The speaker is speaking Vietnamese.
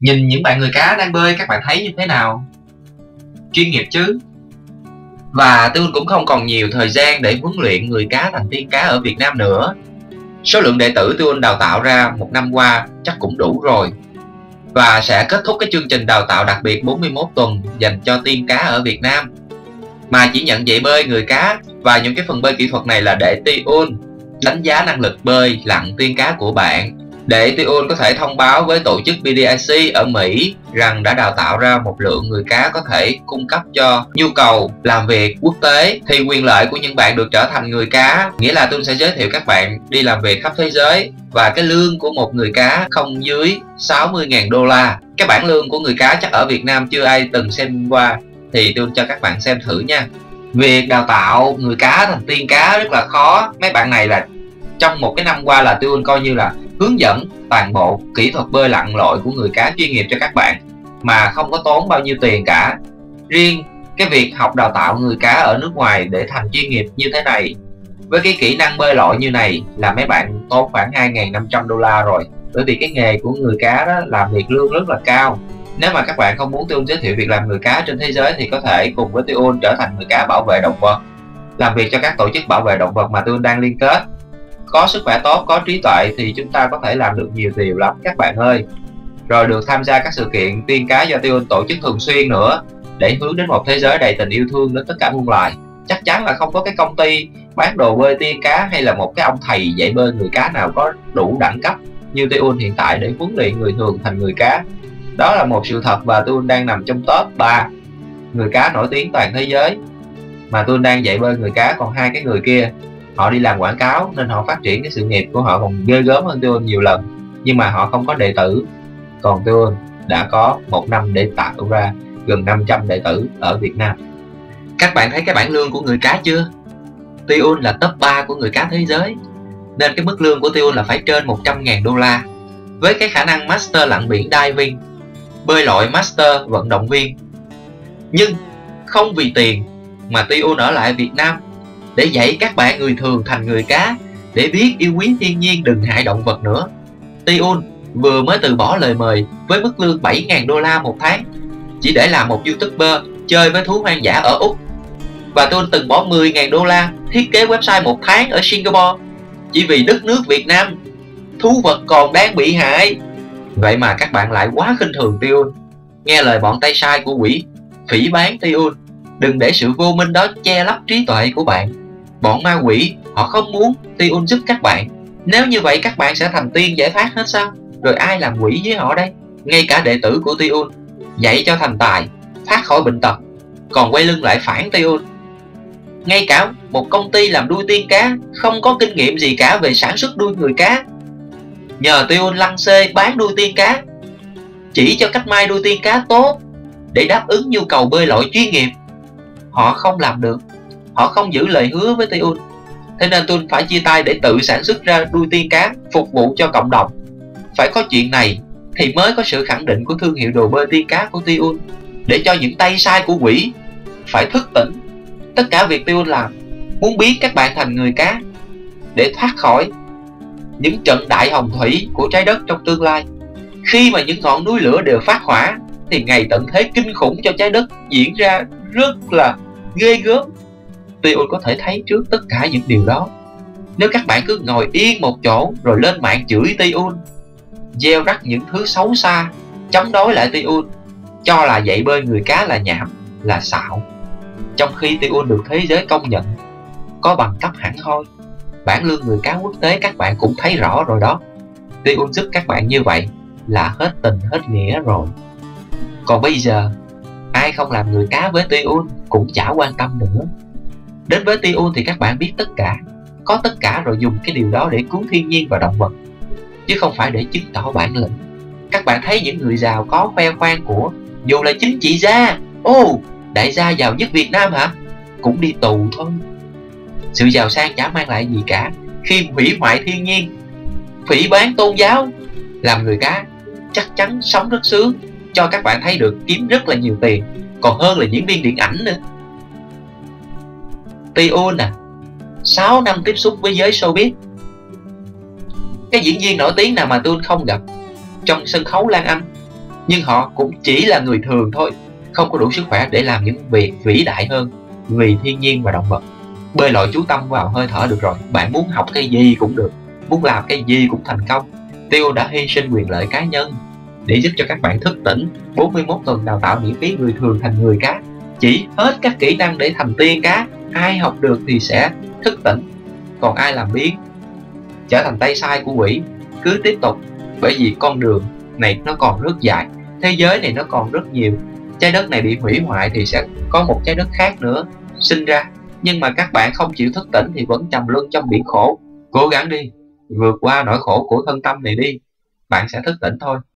Nhìn những bạn người cá đang bơi các bạn thấy như thế nào? Chuyên nghiệp chứ. Và Tiun cũng không còn nhiều thời gian để huấn luyện người cá thành tiên cá ở Việt Nam nữa. Số lượng đệ tử Tiun đào tạo ra một năm qua chắc cũng đủ rồi. Và sẽ kết thúc cái chương trình đào tạo đặc biệt 41 tuần dành cho tiên cá ở Việt Nam, mà chỉ nhận dạy bơi người cá và những cái phần bơi kỹ thuật này là để Tiun đánh giá năng lực bơi lặn tiên cá của bạn, để Tiun có thể thông báo với tổ chức BDIC ở Mỹ rằng đã đào tạo ra một lượng người cá có thể cung cấp cho nhu cầu làm việc quốc tế. Thì quyền lợi của những bạn được trở thành người cá, nghĩa là Tiun sẽ giới thiệu các bạn đi làm việc khắp thế giới, và cái lương của một người cá không dưới 60.000 đô la. Cái bảng lương của người cá chắc ở Việt Nam chưa ai từng xem qua, thì Tiun cho các bạn xem thử nha. Việc đào tạo người cá thành tiên cá rất là khó. Mấy bạn này là trong một cái năm qua là Tiun coi như là hướng dẫn toàn bộ kỹ thuật bơi lặn lội của người cá chuyên nghiệp cho các bạn mà không có tốn bao nhiêu tiền cả. Riêng cái việc học đào tạo người cá ở nước ngoài để thành chuyên nghiệp như thế này, với cái kỹ năng bơi lội như này là mấy bạn tốn khoảng 2.500 đô la rồi. Bởi vì cái nghề của người cá đó làm việc lương rất là cao. Nếu mà các bạn không muốn Tiun giới thiệu việc làm người cá trên thế giới thì có thể cùng với Tiun trở thành người cá bảo vệ động vật, làm việc cho các tổ chức bảo vệ động vật mà Tiun đang liên kết. Có sức khỏe tốt, có trí tuệ thì chúng ta có thể làm được nhiều điều lắm các bạn ơi. Rồi được tham gia các sự kiện tiên cá do Tiun tổ chức thường xuyên nữa, để hướng đến một thế giới đầy tình yêu thương đến tất cả muôn loài. Chắc chắn là không có cái công ty bán đồ bơi tiên cá hay là một cái ông thầy dạy bơi người cá nào có đủ đẳng cấp như Tiun hiện tại để huấn luyện người thường thành người cá. Đó là một sự thật, và Tiun đang nằm trong top 3 người cá nổi tiếng toàn thế giới. Mà Tiun đang dạy bơi người cá, còn hai cái người kia họ đi làm quảng cáo nên họ phát triển cái sự nghiệp của họ còn ghê gớm hơn Tiun nhiều lần, nhưng mà họ không có đệ tử. Còn Tiun đã có một năm để tạo ra gần 500 đệ tử ở Việt Nam. Các bạn thấy cái bảng lương của người cá chưa? Tiun là top 3 của người cá thế giới, nên cái mức lương của Tiun là phải trên 100.000 đô la. Với cái khả năng master lặn biển diving, bơi lội master vận động viên. Nhưng không vì tiền mà Tiun ở lại Việt Nam để dạy các bạn người thường thành người cá, để biết yêu quý thiên nhiên, đừng hại động vật nữa. Tiun vừa mới từ bỏ lời mời với mức lương 7.000 đô la một tháng chỉ để làm một YouTuber chơi với thú hoang dã ở Úc. Và Tiun từng bỏ 10.000 đô la thiết kế website một tháng ở Singapore chỉ vì đất nước Việt Nam thú vật còn đang bị hại. Vậy mà các bạn lại quá khinh thường Tiun, nghe lời bọn tay sai của quỷ phỉ báng Tiun. Đừng để sự vô minh đó che lấp trí tuệ của bạn. Bọn ma quỷ họ không muốn Tiun giúp các bạn. Nếu như vậy các bạn sẽ thành tiên giải thoát hết sao? Rồi ai làm quỷ với họ đây? Ngay cả đệ tử của Tiun dạy cho thành tài, thoát khỏi bệnh tật, còn quay lưng lại phản Tiun. Ngay cả một công ty làm đuôi tiên cá không có kinh nghiệm gì cả về sản xuất đuôi người cá, nhờ Tiun lăng xê bán đuôi tiên cá, chỉ cho cách may đuôi tiên cá tốt để đáp ứng nhu cầu bơi lội chuyên nghiệp. Họ không làm được, họ không giữ lời hứa với Tiun. Thế nên Tiun phải chia tay để tự sản xuất ra đuôi tiên cá phục vụ cho cộng đồng. Phải có chuyện này thì mới có sự khẳng định của thương hiệu đồ bơi tiên cá của Tiun, để cho những tay sai của quỷ phải thức tỉnh. Tất cả việc Tiun làm muốn biến các bạn thành người cá để thoát khỏi những trận đại hồng thủy của trái đất trong tương lai. Khi mà những ngọn núi lửa đều phát hỏa thì ngày tận thế kinh khủng cho trái đất diễn ra rất là ghê gớm. Tiun có thể thấy trước tất cả những điều đó. Nếu các bạn cứ ngồi yên một chỗ rồi lên mạng chửi Tiun, gieo rắc những thứ xấu xa, chống đối lại Tiun, cho là dạy bơi người cá là nhảm, là xạo, trong khi Tiun được thế giới công nhận, có bằng cấp hẳn hoi, bảng lương người cá quốc tế các bạn cũng thấy rõ rồi đó. Tiun giúp các bạn như vậy là hết tình hết nghĩa rồi. Còn bây giờ ai không làm người cá với Tiun cũng chả quan tâm nữa. Đến với Tiun thì các bạn biết tất cả, có tất cả rồi dùng cái điều đó để cứu thiên nhiên và động vật, chứ không phải để chứng tỏ bản lĩnh. Các bạn thấy những người giàu có khoe khoang của, dù là chính trị gia, đại gia giàu nhất Việt Nam hả, cũng đi tù thôi. Sự giàu sang chả mang lại gì cả khi hủy hoại thiên nhiên, phỉ báng tôn giáo. Làm người cá chắc chắn sống rất sướng, cho các bạn thấy được kiếm rất là nhiều tiền, còn hơn là diễn viên điện ảnh nữa. Tiun 6 năm tiếp xúc với giới showbiz. Cái diễn viên nổi tiếng nào mà Tiun không gặp? Trong sân khấu Lan Anh, nhưng họ cũng chỉ là người thường thôi, không có đủ sức khỏe để làm những việc vĩ đại hơn vì thiên nhiên và động vật. Bơi lội chú tâm vào hơi thở được rồi, bạn muốn học cái gì cũng được, muốn làm cái gì cũng thành công. Tiun đã hy sinh quyền lợi cá nhân để giúp cho các bạn thức tỉnh. 41 tuần đào tạo miễn phí người thường thành người cá, chỉ hết các kỹ năng để thành tiên cá. Ai học được thì sẽ thức tỉnh, còn ai làm biếng trở thành tay sai của quỷ. Cứ tiếp tục, bởi vì con đường này nó còn rất dài, thế giới này nó còn rất nhiều. Trái đất này bị hủy hoại thì sẽ có một trái đất khác nữa sinh ra, nhưng mà các bạn không chịu thức tỉnh thì vẫn trầm luân trong biển khổ. Cố gắng đi, vượt qua nỗi khổ của thân tâm này đi, bạn sẽ thức tỉnh thôi.